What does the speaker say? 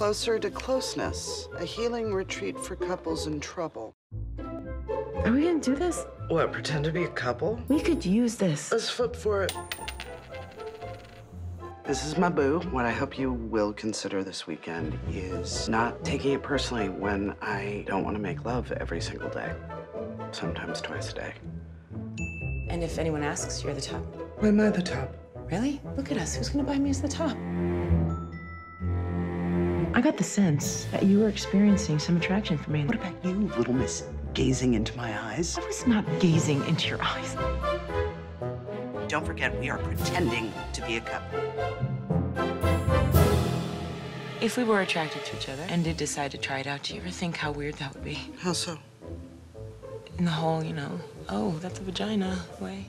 Closer to Closeness, a healing retreat for couples in trouble. Are we gonna do this? What, pretend to be a couple? We could use this. Let's flip for it. This is my boo. What I hope you will consider this weekend is not taking it personally when I don't want to make love every single day. Sometimes twice a day. And if anyone asks, you're the top. Why am I the top? Really? Look at us. Who's gonna buy me as the top? I got the sense that you were experiencing some attraction for me. What about you, little miss? Gazing into my eyes? I was not gazing into your eyes. Don't forget, we are pretending to be a couple. If we were attracted to each other and did decide to try it out, do you ever think how weird that would be? How so? In the whole, you know, oh, that's a vagina way.